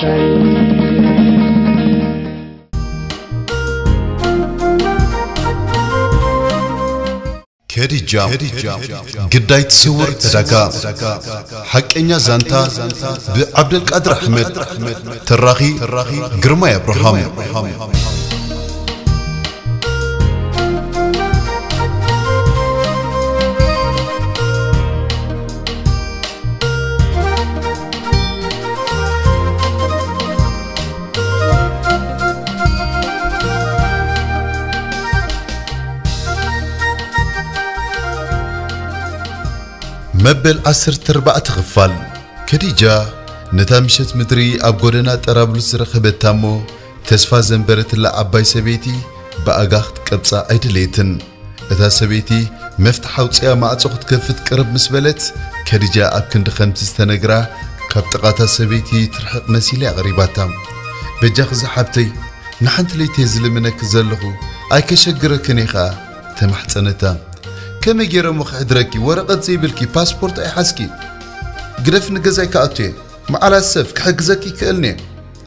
شيء. كيديجا قداي تصور تدقى حكينا زانتا بعبد القادر احمد تراغي قرما ابراهام مبل عصر تربع تغفل كديجا نتامشت مدري أبغودنا ترابلس رخبة تامو تسفى زنبرت لا أباي سبيتي بأجاخت كبسة أيدليتن إذا سبيتي مفتح وتسيا ما أتوخت كفت قرب مسبلت كديجا أبكن دخمت استنجرة كبتقاتا سبيتي ترحق مسيلة غريباتام بجاخز حبتي نحنت لي تزل منك زلخو أيكشجرك نيخا تمحت أنتام كما جرى مخدركي ورقة زي بالكي باسبورت أي حسكي قرف نجزاي كأتي مع على السف كحجزكي كألني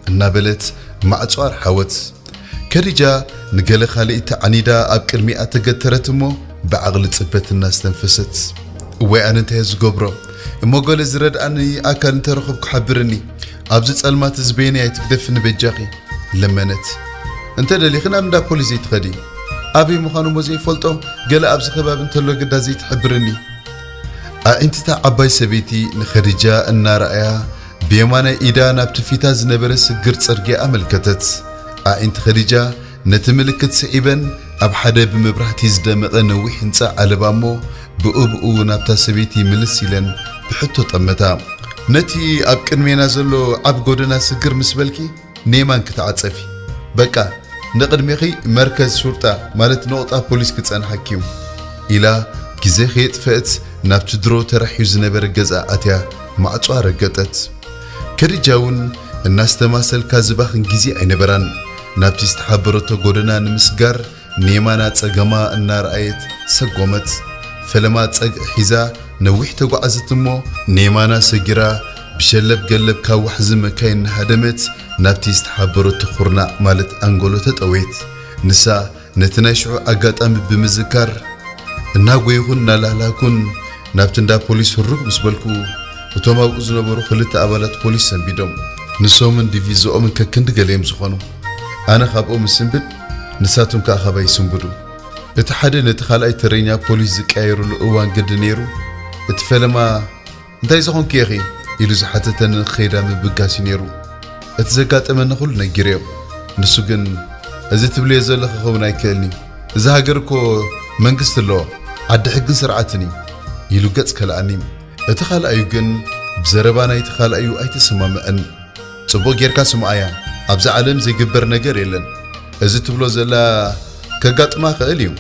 النابلت مع أتوار حوت كرجا نجل خليت عنيدا أبكر مئة تجترتمو بعقل صبت الناس تنفست وأنا انتهز جبرو الموجل زرد أني أكن ترخب كحبرني أبزت ألمات زبيني تكدفن بجاقي لمنت أنت اللي خنا من دا بوليزي تغدي أبي مخانو مزي فلتو قال أبز خباب انتلو قدا زي تحبرني أنت تعباي سبيتي نخرجا النار أيا بيمانا إيدا نابتفيتا زنبرس قرد سرقيا ملكتت أنت خرجا نتملكت سعيبا أبحدا بمبرحتي زدامغا نويح انسا عالبامو بقو نابتا سبيتي ملسيلا بحطو طمتا نتي أبكن مينازلو عبقودنا سقر مسبلكي نيمان كتعاتصفي بكا نقد ميخي مركز شرطة مالت نقطة بوليس كتسان حكيم إلا كزي خيط فقت نابت درو ترحيو زنبر قزا أتيا مع أتوار قطت كرجاون الناس تماسل كازباخن كزي عينبران نابت استحبرتو قدنا نمسقر نيمانات سقما النار آيت سقومت فلمات سق حيزا نوحتو قعزتمو نيمانا سقرا بشلب قلب كاوحزم كاين هدمت نابتي استحبرو تخورنا مالت أنغولو تتويت نسا نتناشعو أقات أمب بمزكار الناقو يغن نالالاكن نابتن دا بوليس هرق مسبالكو وطوما بقزنا بروخ لتا أبالات بوليس سنبيدوم نسو من ديفيزو أمن كاكند غاليم زخوانو أنا خاب أم سنبت نساتم كاخاباي سنبدو اتحادي نتخال أي ترينيا بوليس زكايرو لقوان قدنيرو اتفالما انتاي زخون كيخي يلوز حتى تنخيرا من بقاسينيرو اتزكات امن خل نجريو نسوغن ازت بليز لخ خونا يكلني اذا هاجركو منكست لو عد حق سرعتني يلوغص كلاني اتخال ايوغن بزربانا يتخال ايو ايتسمامن صبو غيركا سمايا ابز عالم زيغبر نجر يلن ازت بلو زلا كغاطما خاليو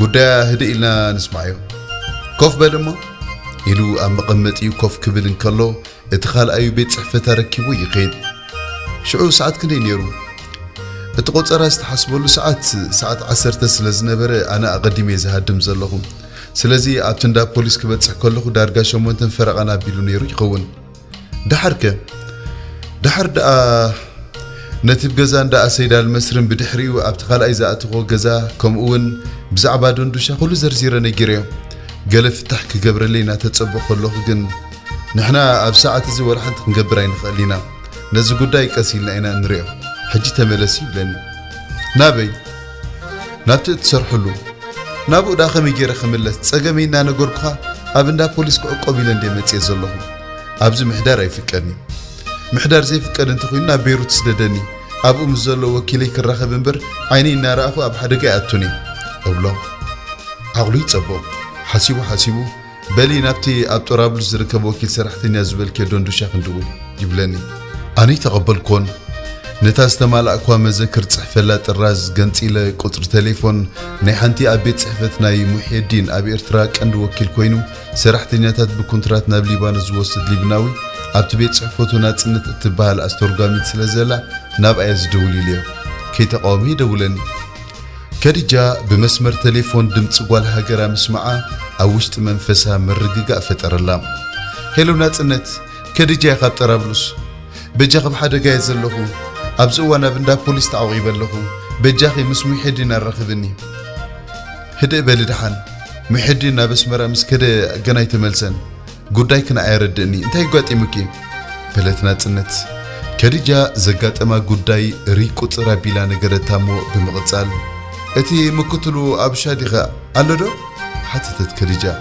غدا هديلنا نسمعيو كوف بدمو يلو ام قمطيو كوف كبلن كلو اتخال ايو بيت صحفه ركيبو يقيد شعو ساعات كني نيرو اتقوصر استحسبلو ساعات 10 سلازنبره انا اقدمي زهدم زلهم سلازي ابتندا بوليس كبصح كلخو دارغا شمونتن فرقنا بيلو نيرو يقون دحر دا نتيب غزا اندا اسيدال مسرن بدحريو ابتخال اي زاتخو غزا كمون بزعبا دوندوشا كل زرزيره نيغيريا قال فتح كغبرلينا تصبخ كلخو كن نحنا اب ساعه زي ورحت نغبر عين خلينا نزي غداي قسيلنا انا نريو حجي تملسي بلني نابي نابت تسرحلو نابو داخه ميغيره خملس صغمينا نغورخا ابندا بوليس كعقوبيل اندي متي زلهم ابز محدار يفقدني محدار زي فقد انت خوينا بيروت سددني ابو مزلو وكيلي كرخب انبر عيني نراخو اب حدقه اتوني ابلو عقلي تصبو حسيبو بلي نابتي اب طرابلس زركب وكيل سرحتني زبلك دوندو شاخندول يبلني أنا تقبلكم نتاستمال أقوى مذكر صحفلات الراز قنت إلى قطر تليفون نحنتي أبيت صحفتنا محي الدين أبي إرتراك أن وكيل كوينو سرحت نياتات بكونترات نابليبان زوست لبناوي أبتبيت صحفتنا تسنت اتباع الأستورغامي تسلزلة ناب أيز دولي ليو كي تقومي دولن كرجا بمسمر تليفون دمت والها قرام اسمعا أوشت منفسها من رقيقة فتر اللام هلو ناتسنت كرجا خاب طرابلس بجاخم حدقا يزلخو أبسو وانا بندا بوليس تعوغي بلخو بجاخي مسمو حدينا الرخذني هدئ بالدحان محدينا بسمرا مسكده قناي تملسن قداي كنا عيردني انتهي قوات إمكي فلتنا تنت كديجا زقات اما قداي ريكو ترابيلا نقرتامو بمغتسال اتي مكتلو أبشاديغا ألدو حتتت كديجا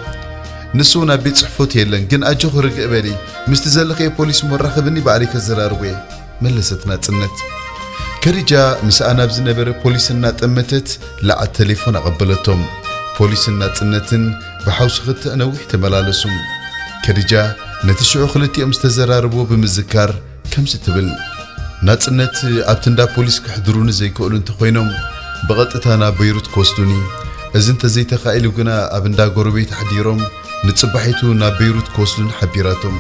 نسونا بيت صحفوت يلن جن أجخ رجع بالي مستزلق البوليس مرخبني بعريك الزراربي ملستنا تنت كرجة مسأنا بزنا بر البوليس النات أمتت لع التليفون قبلتهم البوليس النات تنتن بحوس خدت أنا واحتمال على سوم كرجة نتشعو خلتي مستزراربو بمذكر كم ستبل نات تنت أبتندا البوليس كحضرون زي كقولن تقينهم بغت أنا بيروت كوستوني إذا أنت زي تخيلوا جنا أبندا جربي تحضيرهم نتصبحيتو نابيروت كوسلون حبيراتهم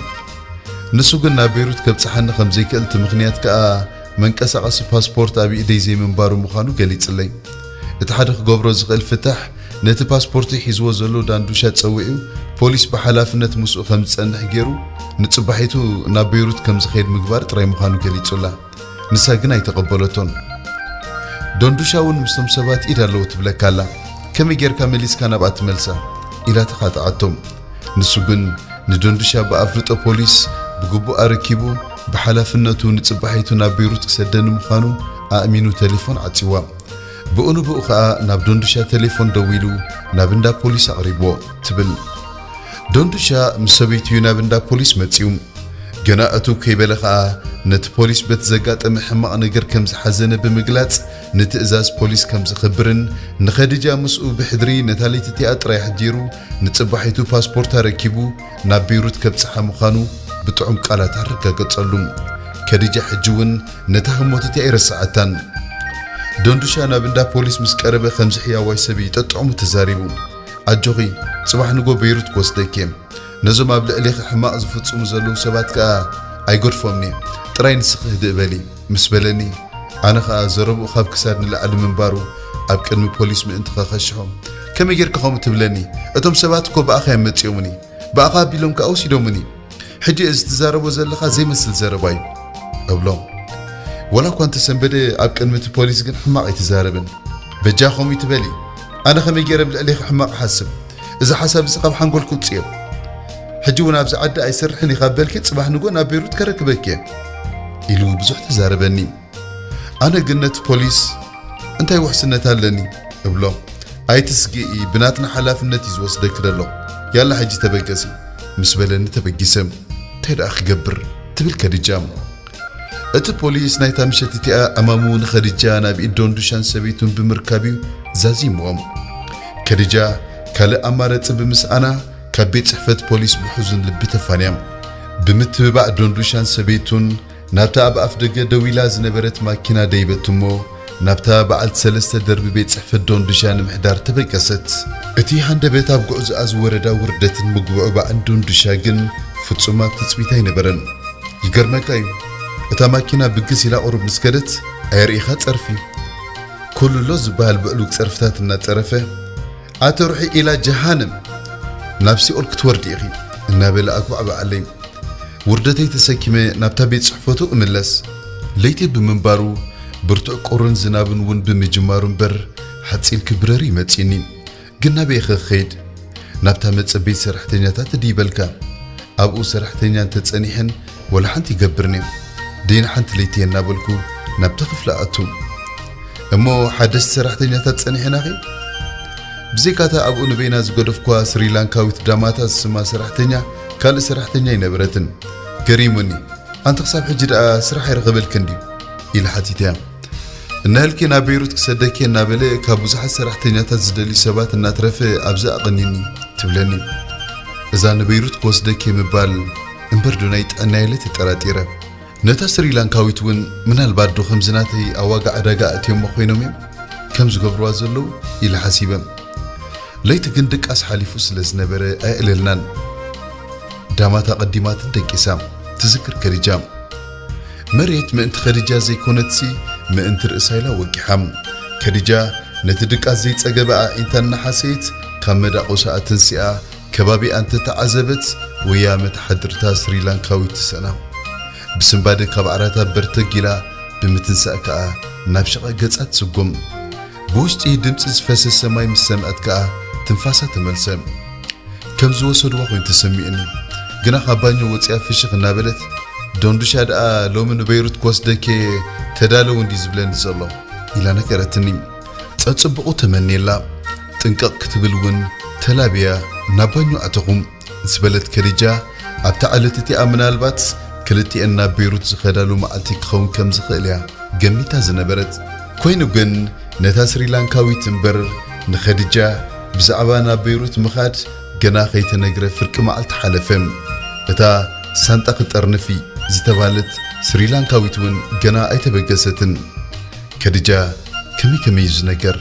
نسوق نابيروت كبتحنا خمسة كألت مغنيات كأ من كسرعس باسبورت أبي إديزي من بارو مخانو قليت لي اتحرق جبرز غل فتح نت باسبورتي حزوة زلو داندوشات سويو بوليس بحلاف نت مسؤ خمسة نحجرو نتصبحيتو نابيروت كم زخير مقبار ترى مخانو قليت له نساقنا يتقبلتون داندوشاون مستمسبات إذا لو تبلا كلا كم يجر كامليس كان بعت ملسا إلى تقاطعتهم نسجن ندندشها بأفرط البوليس بجبو أركبو بحلفنا نتصبحيتو نابيروت كسدن مخانو أأمينو تليفون عتيوا بقولو بأخاء نبدندشها تليفون دويلو نبندا بوليس عريبو تبل دندشها مسويتيو نبندا بوليس متيوم جناءتو كيبلخاء نت بوليس بتزجات محمق نجر كمز حزن بمجلات نتأزاز بوليس كمز خبرن نخديجا مسؤول بحضري نتالي تتيات رايح ديرو نتصبحيتو باسبورتا ركبو نابيروت كبتسحا مخانو بطعم قالات حركة قتصلوم كديجا حجون نتهم وتتعير الساعتان دوندوشا نابندا بوليس مسكربة خمس حيا ويسبي تطعم تزاريبو أجوغي صباح نقو بيروت كوستيكيم نزوم أبلغ ليخ حماق زفتسوم زلو سبات كا أيقر فمني تراين سخه دقبالي مسبلني أنا خا زربو خاب كسادن لعل من بارو أبكن بوليس من انتخا خشحهم كم يجرك خام تبلني أتم سبات كو بأخي متيومني بأخا بيلوم كأوسي دومني حجي إز تزاربو زلخا زي مسل زرباي أبلوم ولا كنت سنبدي أبكن مت بوليس جن حماق يتزاربن بجاخهم يتبالي أنا خا ميجرب ليخ حماق حاسب إذا حسب سقاب حنقول كوتسيب حجونا بزعدة أي سرحني خبالك صباح نقول نابيروت كركبك إلو بزح تزاربني أنا قلت بوليس أنت يوحسن تهلني أبلو أي تسقي بناتنا حلاف النتيز وصدك للو يلا حجي تبقسي مسبلني تبقسم تير أخ قبر تبل كرجام أت بوليس نايتا مشت تتاء أمامون خرجانا بإدون دوشان سبيتون بمركبي زازي موام كرجا كلا أمارت بمسأنا كبيت صحفة بوليس بحزن لبيت فانيام بمتبع دوندوشان سبيتون نبتا بأفدق دويلا زنبرت ماكينة ديبتمو نبتا بعد سلسة درب بيت صحفة دوندوشان محدار تبكست اتي هند بيتا بقعز از وردا وردت مقبوع بعد دوندوشاقن فتسوما بتتبيتاي نبرن يقرمكايو اتا ماكينة بقسي لا قرب نسكدت ايريخا ترفي كل لوز بهالبقلوك ترفتات النا ترفه عتروحي الى جهنم نفسي أول كتوردي أخي النابل أقوى بعلي وردتي تسكمة نبتة بيت صحفته أملس ليتي بمنبارو برتق قرن زنابن ون بمجمارن بر حتى الكبراري متيني قلنا بيخ خيد نبتة متسبيت سرحتين تاتدي بالكام أبو سرحتين تتسنيحن ولا حنتي قبرني دين حنت ليتي النابلكو نبتة خفلاتهم أما حدث سرحتين تتسنيحن أخي بزيكاتا أبو نبينا زغدفكوا سريلانكاويت دراماتا سما سرحتنيا كال سرحتنيا ينبرتن كريموني أنت حساب حجر سرح يرغبل كندي إلى حتيتيا نهلكي نابيروت كسدكي نابلي كابوزح سرحتنيا تزدلي سبات ناترفي أبزا أغنيني تبلني إذا نبيروت كوسدكي مبال انبردونايت أنايلة تراتيرا نتا سريلانكاويت ون من البعد دو خمزناتي أواقع أداقا أتيوم مخوينومي كم زغبروا زلو إلى حسيبا ليت جندك أسحالي فوسلز نبرة أقللنان دامات قديمات تكيسام تذكر كرجام مريت ما أنت خريجة زي كونتسي ما أنت رئيسايلا وجحام كرجة نتدك أزيت أجباء أنت النحاسيت كمدا قصة تنسيا كبابي أنت تعذبت ويا متحدر تاسريلان كويت السنة بسنباد كبعراتا برتقلا بمتنسأكا نابشقا قدسات سقم بوشت اي دمسز فاس السماي مسامأتكا تنفاسات ملسام كم زوصد وقوين تسميئني قناخا بانيو وطيا فشق نابلت دوندوشاد لو من بيروت كواسدكي تدالو ونديز بلان زالو إلا نكرتني تأتصبقو تمني لا تنقق كتبلون تلابيا نابانيو أتقوم زبالت كريجا أبتعالتتي آمنا البات كلتي أن بيروت زخدالو معالتك خون كم زخاليا قمي تازن برد كوينو قن نتاسري لانكاوي تنبر نخديجا بزعبانا بيروت مخاد قناخي تنقر فرق معالت حالفهم بتا سانتاق ترنفي زتبالت سريلانكاويتون جنا أيتبجستن كديجا كمي يزنكر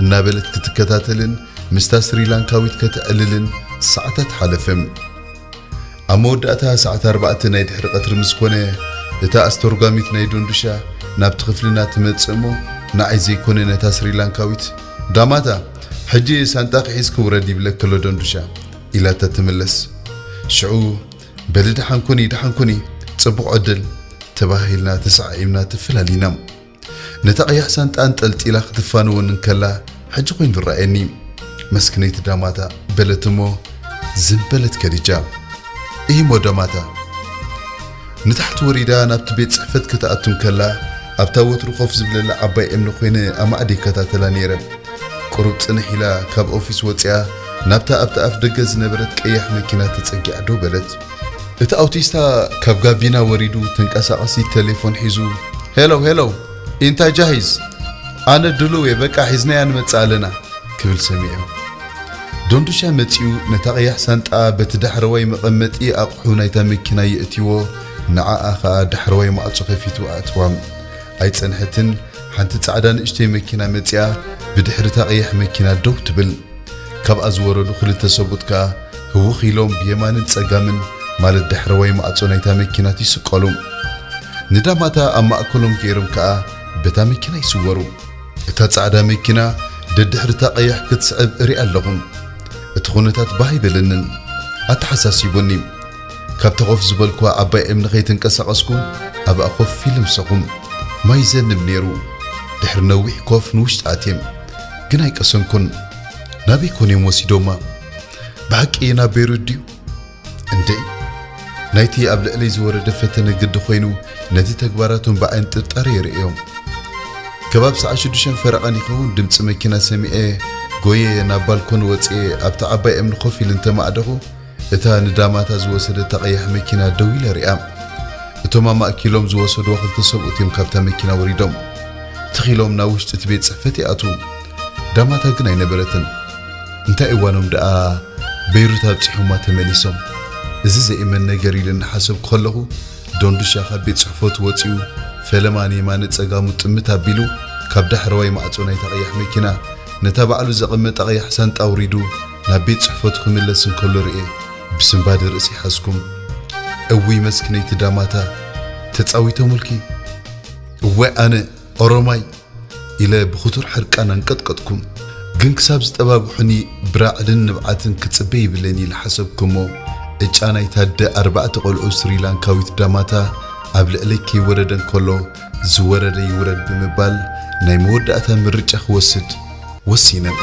النابلت كتكتاتلن مستا سريلانكاويت كتقللن ساعتات حلفم أمود أتها ساعة 4 نايد حرقة رمزكونة لتا أسترقاميت نايدون دشا نابتخفلنا تمتسمو نعيزي كوني نتا سريلانكاويت داماتا حجي سانتاق عيسكو ردي بلكلو دون دشا إلا تتملس شعو بل دحنكوني تصبق عدل تباهيلنا تسعيمنا تفلالينا نتاقيا حسان تانتلت إلا خطفانو ننكلا حج قوين بالرأيني مسكنيت داماتا بلتمو زنبلت كديجا إيمو داماتا نتحت وريدا نابتبيت صحفت كتاقتن كلا أبتاوت رخوف زبلل عباي امن خويني أما عدي كتاتلا نيرب قروب سنحيلا كاب أوفيس وطيا نابتا أبتاف دقز نبرت كأيح مكينا تتسجي عدو بلت إتا أوتيستا كابقا بينا وريدو تنكاسا عصي تليفون حيزو هلو إنتا جاهز أنا دلوي بكا حيزني أنا متسألنا كبل سميعو دوندوشا متيو نتاقيا حسانتا بتدحروي مقمت إي أقحونا يتامكينا يأتيو نعا آخا دحروي مقاتسوخي فيتو أتوام أي تسنحتن حانت تعدان إشتي مكينا متيا بدحر تاقيا حمكينا دو تبل كاب أزورو دخل التسابوتكا هو خيلوم بيمان تساقامن مال الدحروي مقاتسونا يتامكينا تيسقالوم نداماتا أما أكلوم كيروم كا بتا مكينا يسورو إتا تعدا مكينا ددحر تاقيا كتسعب رئال لغم اتخونتات باهي بلنن أتحساسي بني كاب تغوف زبالكوا عباي امن غيتن كساقسكو أبا أخوف فيلم ساقم ما يزنب نيرو دحر نويح كوف نوش تاتيم جناي كسنكن نابي كوني موسي دوما بحق إينا بيرو ديو اندي نايتي أبل إلي زور دفتن قد خوينو نتي تكباراتون بعين ترطاري رئيوم كباب سعاشو دوشان فرقاني خون دمت مكينا سميئي قوية نابالكون واتسئي أبتا عباي امن خوفي لنتما أدخو إتا نداماتا زواسد تقيح مكينا دويلة رئام إتوما ما أكيلوم زواسد وخل تسبوتيم كابتا مكينا وريدوم تخيلوم ناوش تتبيت صحفتي أتو داماتا قناي نبرتن انتا إيوانوم دقا بيروتا بسحوما تماليسوم إزيزا إيمان ناقري لنحاسب قولغو دوندوشا خبيت صحفوت واتسيو فلماني ما نتساقامو تمتا بيلو كابدا حرواي ما أتوناي تقيح مكينا نتابع الزقمة تغيح حسن تأوردو نبيت صحفتكم اللي سنكلوا رئي بسم بعد رأسي حسكم أوي مسكني تداماتا تتساوي تملكي وأنا أرماي إلى بخطر حركة أنا نقطقتكم جنك سابز تباب حني براعدن نبعتن كتسبي بلني لحسبكمو إج أنا يتهدى 4 قول أسري لانكاوي تداماتا قبل إليكي وردن كله زوردي يورد بمبال نايمود أتم الرجح وسد والسينما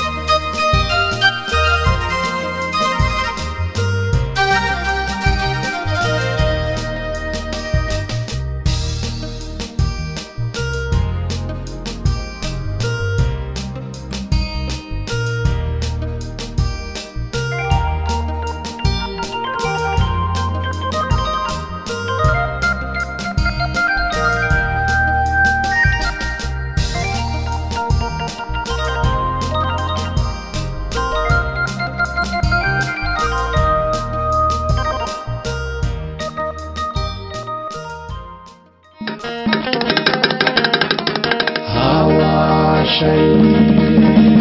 شيء